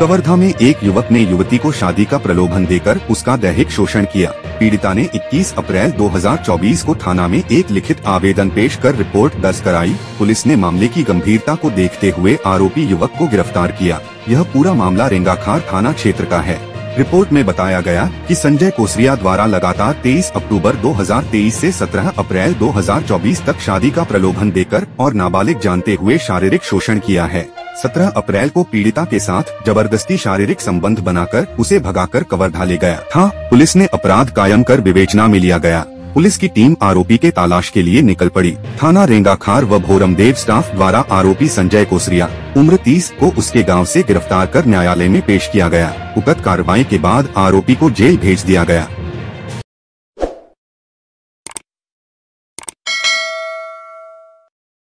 कवर्धा में एक युवक ने युवती को शादी का प्रलोभन देकर उसका दैहिक शोषण किया। पीड़िता ने 21 अप्रैल 2024 को थाना में एक लिखित आवेदन पेश कर रिपोर्ट दर्ज कराई। पुलिस ने मामले की गंभीरता को देखते हुए आरोपी युवक को गिरफ्तार किया। यह पूरा मामला रेंगाखार थाना क्षेत्र का है। रिपोर्ट में बताया गया कि संजय कोसरिया द्वारा लगातार 23 अक्टूबर 2023 से 17 अप्रैल 2024 तक शादी का प्रलोभन देकर और नाबालिग जानते हुए शारीरिक शोषण किया है। 17 अप्रैल को पीड़िता के साथ जबरदस्ती शारीरिक संबंध बनाकर उसे भगाकर कवर्धा ले गया था। पुलिस ने अपराध कायम कर विवेचना में लिया गया। पुलिस की टीम आरोपी के तलाश के लिए निकल पड़ी। थाना रेंगाखार व भोरमदेव स्टाफ द्वारा आरोपी संजय कोसरिया उम्र 30 को उसके गांव से गिरफ्तार कर न्यायालय में पेश किया गया। उक्त कार्रवाई के बाद आरोपी को जेल भेज दिया गया।